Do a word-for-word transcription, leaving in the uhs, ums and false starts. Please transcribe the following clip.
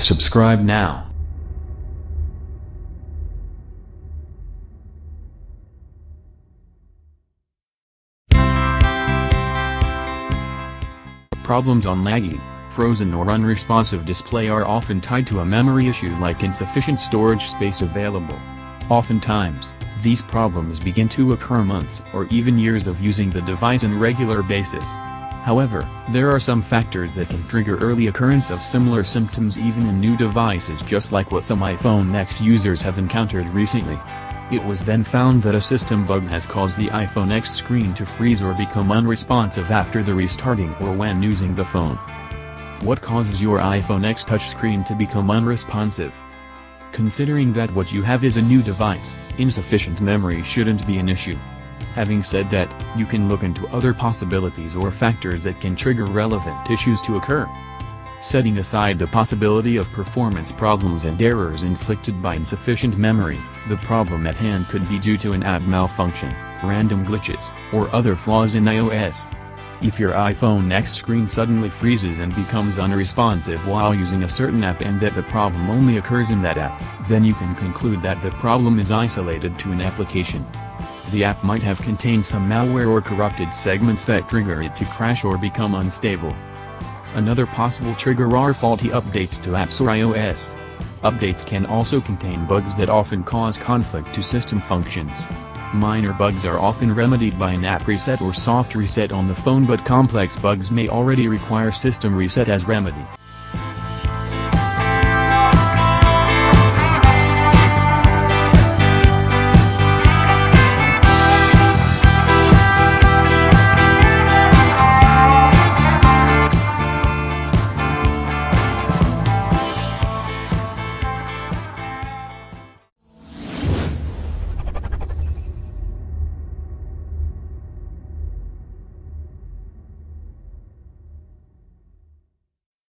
Subscribe now. Problems on laggy, frozen or unresponsive display are often tied to a memory issue like insufficient storage space available. Oftentimes, these problems begin to occur months or even years of using the device on a regular basis. However, there are some factors that can trigger early occurrence of similar symptoms even in new devices, just like what some iPhone ten users have encountered recently. It was then found that a system bug has caused the iPhone ten screen to freeze or become unresponsive after the restarting or when using the phone. What causes your iPhone ten touchscreen to become unresponsive? Considering that what you have is a new device, insufficient memory shouldn't be an issue. Having said that, you can look into other possibilities or factors that can trigger relevant issues to occur. Setting aside the possibility of performance problems and errors inflicted by insufficient memory, the problem at hand could be due to an app malfunction, random glitches, or other flaws in iOS. If your iPhone ten screen suddenly freezes and becomes unresponsive while using a certain app and that the problem only occurs in that app, then you can conclude that the problem is isolated to an application. The app might have contained some malware or corrupted segments that trigger it to crash or become unstable. Another possible trigger are faulty updates to apps or iOS. Updates can also contain bugs that often cause conflict to system functions. Minor bugs are often remedied by an app reset or soft reset on the phone, but complex bugs may already require system reset as remedy.